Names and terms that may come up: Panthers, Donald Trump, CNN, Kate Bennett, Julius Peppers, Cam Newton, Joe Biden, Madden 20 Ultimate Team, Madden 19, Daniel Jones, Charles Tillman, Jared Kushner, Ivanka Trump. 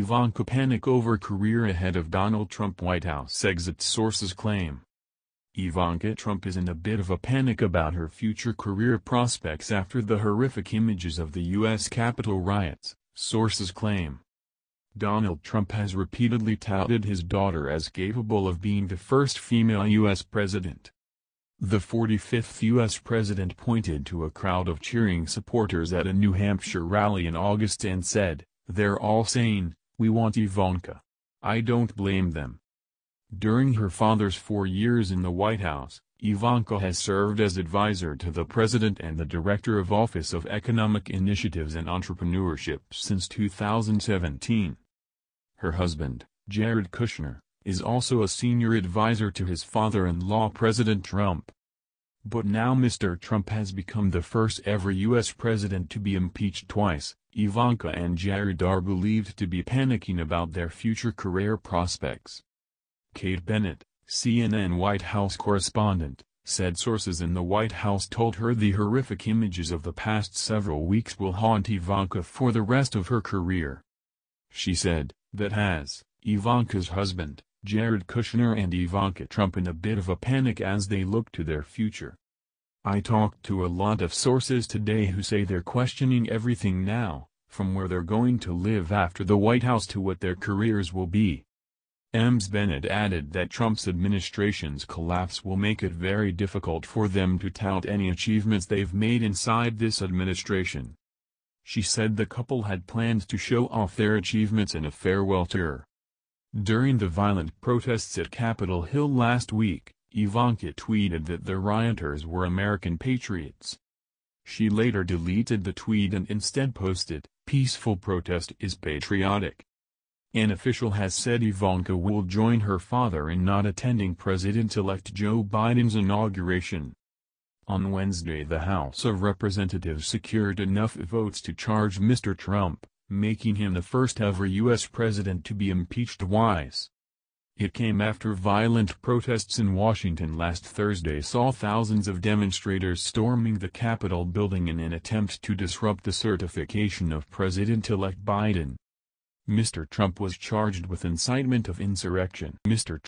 Ivanka panic over career ahead of Donald Trump White House exit, sources claim. Ivanka Trump is in a bit of a panic about her future career prospects after the horrific images of the U.S. Capitol riots, sources claim. Donald Trump has repeatedly touted his daughter as capable of being the first female U.S. president. The 45th U.S. president pointed to a crowd of cheering supporters at a New Hampshire rally in August and said, "They're all saying, 'We want Ivanka.' I don't blame them." During her father's 4 years in the White House, Ivanka has served as advisor to the president and the director of Office of Economic Initiatives and Entrepreneurship since 2017. Her husband, Jared Kushner, is also a senior advisor to his father-in-law President Trump. But now Mr. Trump has become the first ever U.S. president to be impeached twice. Ivanka and Jared are believed to be panicking about their future career prospects. Kate Bennett, CNN White House correspondent, said sources in the White House told her the horrific images of the past several weeks will haunt Ivanka for the rest of her career. She said, "That has Ivanka's husband, Jared Kushner, and Ivanka Trump in a bit of a panic as they look to their future. I talked to a lot of sources today who say they're questioning everything now, from where they're going to live after the White House to what their careers will be." Ms. Bennett added that Trump's administration's collapse will make it very difficult for them to tout any achievements they've made inside this administration. She said the couple had planned to show off their achievements in a farewell tour. During the violent protests at Capitol Hill last week, Ivanka tweeted that the rioters were American patriots. She later deleted the tweet and instead posted, "Peaceful protest is patriotic." An official has said Ivanka will join her father in not attending President-elect Joe Biden's inauguration. On Wednesday, the House of Representatives secured enough votes to charge Mr. Trump, making him the first ever U.S. president to be impeached twice. It came after violent protests in Washington last Thursday saw thousands of demonstrators storming the Capitol building in an attempt to disrupt the certification of President-elect Biden. Mr. Trump was charged with incitement of insurrection. Mr.